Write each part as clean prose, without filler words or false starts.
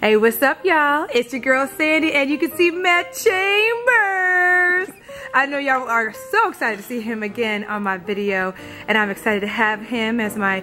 Hey, what's up, y'all? It's your girl Sandy, and you can see Matt Chambers. I know y'all are so excited to see him again on my video, and I'm excited to have him as my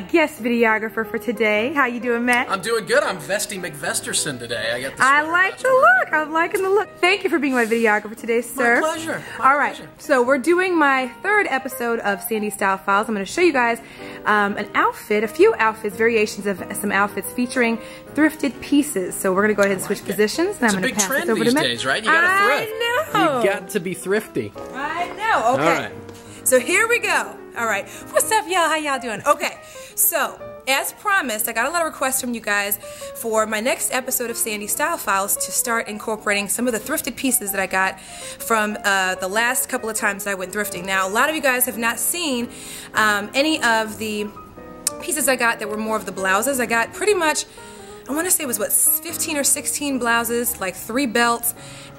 guest videographer for today. How you doing, Matt? I'm doing good. I'm Vesty McVesterson today. I like the look. I'm liking the look. Thank you for being my videographer today, sir. My pleasure. All right. So we're doing my third episode of Sande's Style Files. I'm going to show you guys a few outfits, variations of some outfits featuring thrifted pieces. So we're going to go ahead and switch positions. And I'm going to pass it over to Matt. It's a big trend these days, right? You got to thrift. I know. You got to be thrifty. I know. Okay. All right. So here we go. All right. What's up, y'all? How y'all doing? Okay. So as promised, I got a lot of requests from you guys for my next episode of Sande's Style Files to start incorporating some of the thrifted pieces that I got from the last couple of times that I went thrifting. Now, a lot of you guys have not seen any of the pieces I got that were more of the blouses. I got pretty much, I want to say it was, what, 15 or 16 blouses, like 3 belts,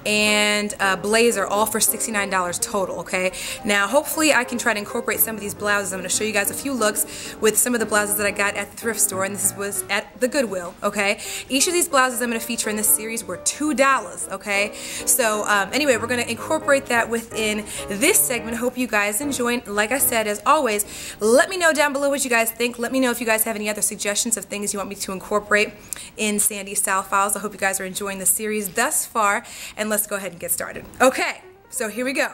and a blazer, all for $69 total, okay? Now, hopefully I can try to incorporate some of these blouses. I'm going to show you guys a few looks with some of the blouses that I got at the thrift store, and this was at the Goodwill, okay? Each of these blouses I'm going to feature in this series were $2, okay? So, anyway, we're going to incorporate that within this segment. Hope you guys enjoy. Like I said, as always, let me know down below what you guys think. Let me know if you guys have any other suggestions of things you want me to incorporate in Sande's Style Files. I hope you guys are enjoying the series thus far, and let's go ahead and get started. Okay, so here we go.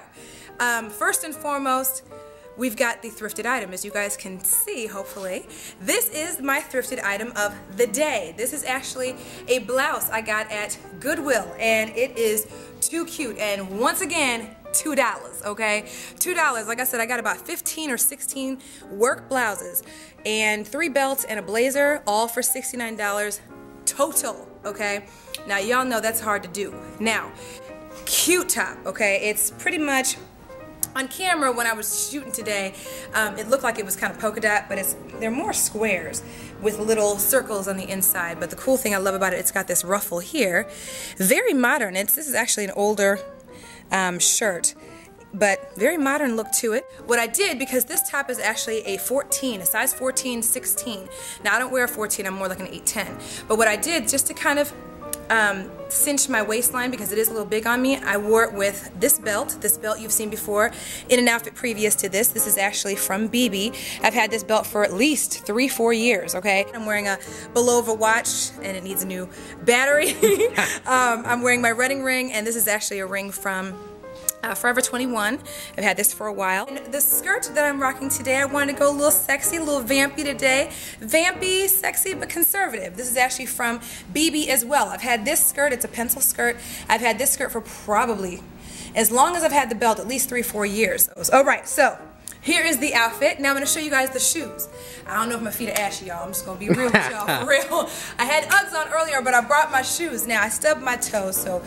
First and foremost, we've got the thrifted item. As you guys can see, hopefully, this is my thrifted item of the day. This is actually a blouse I got at Goodwill, and it is too cute, and once again, $2, okay? $2. Like I said, I got about 15 or 16 work blouses and 3 belts and a blazer, all for $69 total, okay? Now, y'all know that's hard to do. Now, cute top, okay? It's pretty much, on camera when I was shooting today, it looked like it was kind of polka dot, but they're more squares with little circles on the inside. But the cool thing I love about it, it's got this ruffle here. Very modern. This is actually an older shirt, but very modern look to it. What I did, because this top is actually a 14, a size 14, 16. Now I don't wear a 14, I'm more like an 8-10. But what I did, just to kind of cinch my waistline, because it is a little big on me, I wore it with this belt. This belt you've seen before in an outfit previous to this. This is actually from BB. I've had this belt for at least 3-4 years, okay? I'm wearing a Belova watch, and it needs a new battery. I'm wearing my wedding ring, and this is actually a ring from Forever 21. I've had this for a while. And the skirt that I'm rocking today, I wanted to go a little sexy, a little vampy today. Vampy, sexy, but conservative. This is actually from BB as well. I've had this skirt, it's a pencil skirt. I've had this skirt for probably, as long as I've had the belt, at least 3-4 years. Alright, so here is the outfit. Now I'm going to show you guys the shoes. I don't know if my feet are ashy, y'all. I'm just going to be real with y'all, for real. I had Uggs on earlier, but I brought my shoes. Now I stubbed my toes, so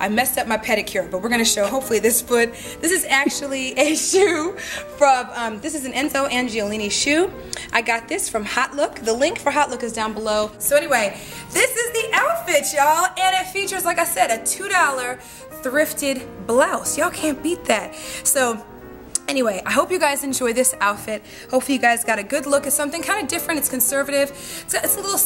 I messed up my pedicure, but we're going to show, hopefully, this foot. This is actually a shoe from, this is an Enzo Angiolini shoe. I got this from Hot Look. The link for Hot Look is down below. So anyway, this is the outfit, y'all, and it features, like I said, a $2 thrifted blouse. Y'all can't beat that. So anyway, I hope you guys enjoy this outfit. Hopefully you guys got a good look at something kind of different. It's conservative. It's a little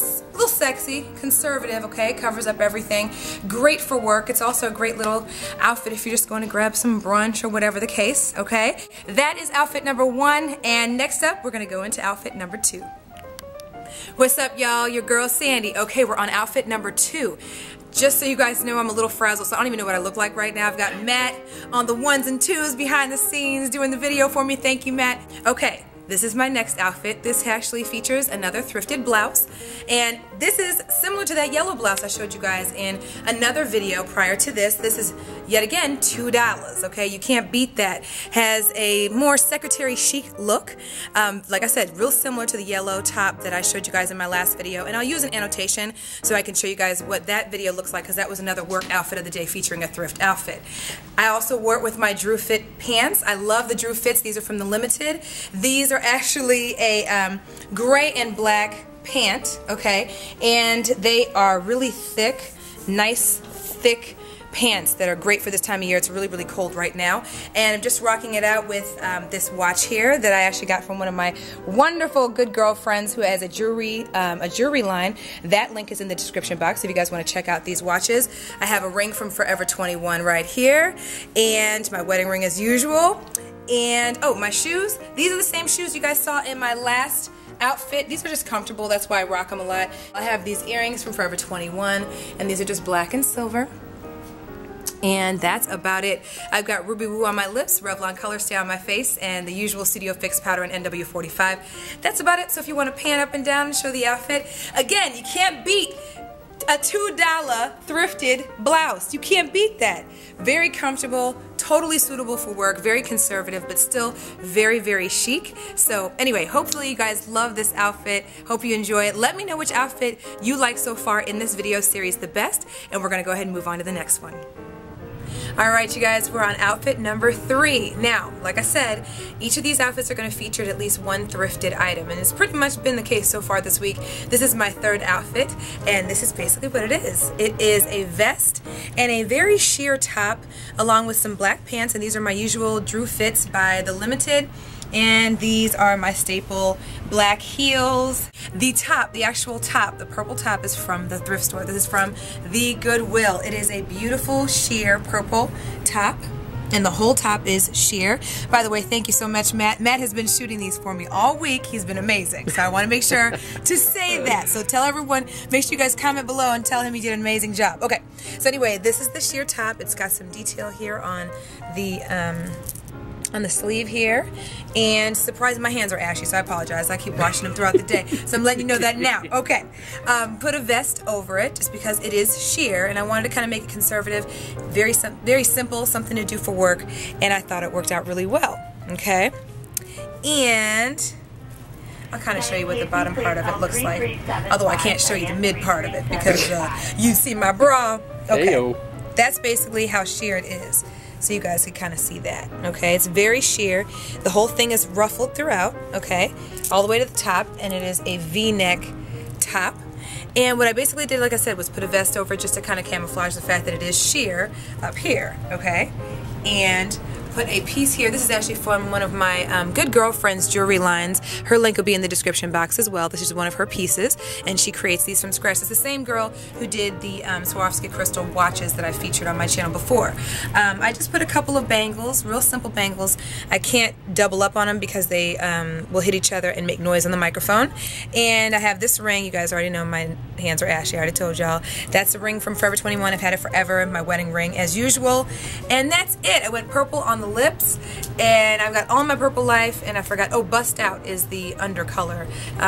sexy, conservative, okay? Covers up everything. Great for work. It's also a great little outfit if you're just going to grab some brunch or whatever the case, okay? That is outfit number 1, and next up, we're going to go into outfit number 2. What's up, y'all? Your girl, Sandy. Okay, we're on outfit number 2. Just so you guys know, I'm a little frazzled, so I don't even know what I look like right now. I've got Matt on the ones and twos behind the scenes doing the video for me. Thank you, Matt. Okay, this is my next outfit. This actually features another thrifted blouse, and this is similar to that yellow blouse I showed you guys in another video prior to this. This is, yet again, $2, okay? You can't beat that. Has a more secretary chic look. Like I said, real similar to the yellow top that I showed you guys in my last video. And I'll use an annotation so I can show you guys what that video looks like, because that was another work outfit of the day featuring a thrift outfit. I also wore it with my DrewFit pants. I love the DrewFits. These are from The Limited. These are actually a gray and black pant, okay? And they are really thick, nice, thick pants that are great for this time of year. It's really, really cold right now. And I'm just rocking it out with this watch here that I actually got from one of my wonderful good girlfriends who has a jewelry line. That link is in the description box if you guys want to check out these watches. I have a ring from Forever 21 right here, and my wedding ring as usual. And oh, my shoes. These are the same shoes you guys saw in my last outfit. These are just comfortable, that's why I rock them a lot. I have these earrings from Forever 21, and these are just black and silver. And that's about it. I've got Ruby Woo on my lips, Revlon Colorstay on my face, and the usual Studio Fix powder and NW45. That's about it. So if you want to pan up and down and show the outfit, again, you can't beat a $2 thrifted blouse. You can't beat that. Very comfortable, totally suitable for work, very conservative, but still very, very chic. So anyway, hopefully you guys love this outfit. Hope you enjoy it. Let me know which outfit you like so far in this video series the best, and we're gonna go ahead and move on to the next one. Alright you guys, we're on outfit number 3. Now, like I said, each of these outfits are going to feature at least one thrifted item, and it's pretty much been the case so far this week. This is my third outfit, and this is basically what it is. It is a vest and a very sheer top along with some black pants, and these are my usual DrewFits by The Limited. And these are my staple black heels. The top, the actual top, the purple top is from the thrift store. This is from the Goodwill. It is a beautiful sheer purple top, and the whole top is sheer. By the way, thank you so much, Matt. Matt has been shooting these for me all week. He's been amazing. So I want to make sure to say that. So tell everyone, make sure you guys comment below and tell him he did an amazing job. Okay, so anyway, this is the sheer top. It's got some detail here on the sleeve here, and surprise, my hands are ashy, so I apologize. I keep washing them throughout the day, so I'm letting you know that now. Okay, put a vest over it just because it is sheer, and I wanted to kind of make it conservative, very simple, something to do for work, and I thought it worked out really well. Okay, and I'll kind of show you what the bottom part of it looks like, although I can't show you the mid part of it because you see my bra. Okay, that's basically how sheer it is. So you guys can kind of see that, okay? It's very sheer. The whole thing is ruffled throughout, okay? All the way to the top, and it is a V-neck top. And what I basically did, like I said, was put a vest over it just to kind of camouflage the fact that it is sheer up here, okay? And put a piece here. This is actually from one of my good girlfriend's jewelry lines. Her link will be in the description box as well. This is one of her pieces, and she creates these from scratch. It's the same girl who did the Swarovski crystal watches that I featured on my channel before. I just put a couple of bangles, real simple bangles. I can't double up on them because they will hit each other and make noise on the microphone. And I have this ring. You guys already know my hands are ashy. I already told y'all. That's the ring from Forever 21. I've had it forever. My wedding ring as usual. And that's it. I went purple on the lips, and I've got all my purple life, and I forgot, oh, Bust Out is the undercolor.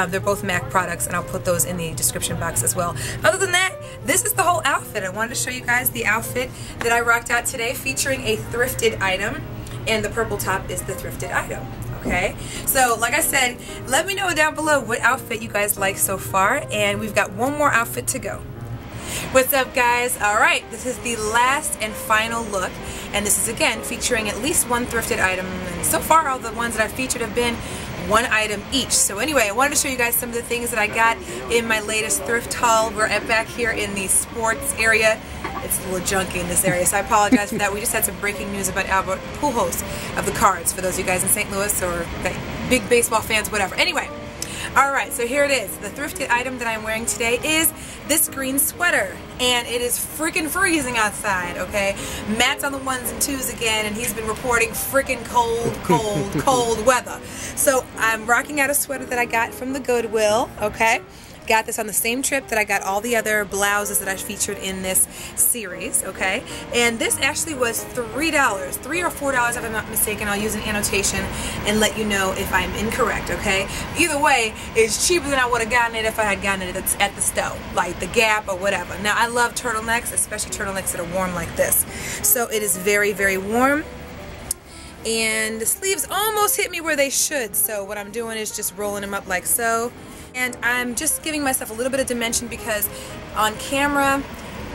They're both MAC products, and I'll put those in the description box as well. Other than that, this is the whole outfit. I wanted to show you guys the outfit that I rocked out today featuring a thrifted item, and the purple top is the thrifted item. Okay, so like I said, let me know down below what outfit you guys like so far, and we've got one more outfit to go. What's up, guys? Alright, this is the last and final look, and this is again featuring at least one thrifted item, and so far all the ones that I've featured have been one item each. So anyway, I wanted to show you guys some of the things that I got in my latest thrift haul. We're back here in the sports area. It's a little junky in this area, so I apologize for that. We just had some breaking news about Albert Pujols of the Cards, for those of you guys in St. Louis or big baseball fans, whatever. Anyway. Alright, so here it is. The thrifted item that I'm wearing today is this green sweater, and it is freaking freezing outside, okay? Matt's on the ones and twos again, and he's been reporting freaking cold, cold, cold weather. So I'm rocking out a sweater that I got from the Goodwill, okay? Got this on the same trip that I got all the other blouses that I featured in this series, okay? And this actually was $3, $3 or $4 if I'm not mistaken. I'll use an annotation and let you know if I'm incorrect, okay? Either way, it's cheaper than I would have gotten it if I had gotten it at the store, like the Gap or whatever. Now, I love turtlenecks, especially turtlenecks that are warm like this. So it is very, very warm. And the sleeves almost hit me where they should, so what I'm doing is just rolling them up like so. And I'm just giving myself a little bit of dimension because on camera,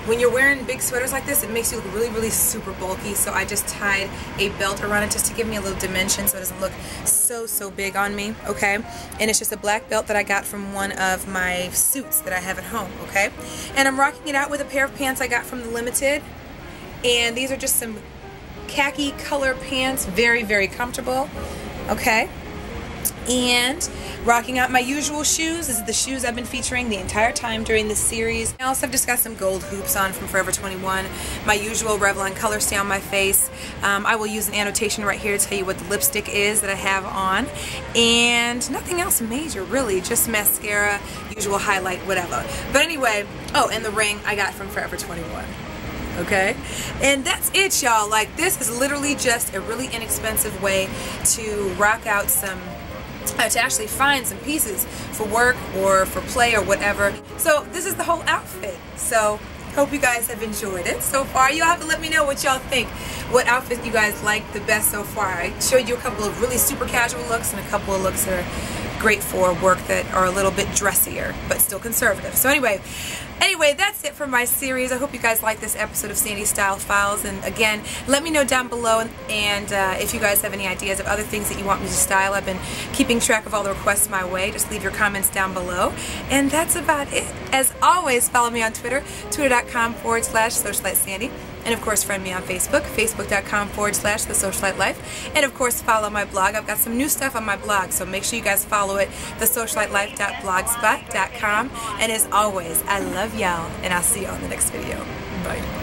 when you're wearing big sweaters like this, it makes you look really, really super bulky. So I just tied a belt around it just to give me a little dimension so it doesn't look so, so big on me, okay? And it's just a black belt that I got from one of my suits that I have at home, okay? And I'm rocking it out with a pair of pants I got from The Limited. And these are just some khaki color pants, very, very comfortable. Okay. And rocking out my usual shoes. This is the shoes I've been featuring the entire time during this series. I also have just got some gold hoops on from Forever 21. My usual Revlon Colorstay on my face. I will use an annotation right here to tell you what the lipstick is that I have on. And nothing else major, really. Just mascara, usual highlight, whatever. But anyway, oh, and the ring I got from Forever 21. Okay, and that's it, y'all. Like, this is literally just a really inexpensive way to rock out some, to actually find some pieces for work or for play or whatever. So this is the whole outfit. So hope you guys have enjoyed it so far. Y'all have to let me know what y'all think, what outfit you guys like the best so far. I showed you a couple of really super casual looks and a couple of looks that are great for work that are a little bit dressier but still conservative. So anyway, that's it for my series. I hope you guys like this episode of Sande's Style Files. And again, let me know down below, and if you guys have any ideas of other things that you want me to style. I've been keeping track of all the requests my way. Just leave your comments down below. And that's about it. As always, follow me on Twitter, twitter.com/socialitesandy. And of course, friend me on Facebook, facebook.com/thesocialitelife. And of course, follow my blog. I've got some new stuff on my blog, so make sure you guys follow it, thesocialitelife.blogspot.com. And as always, I love y'all, and I'll see you on the next video. Bye.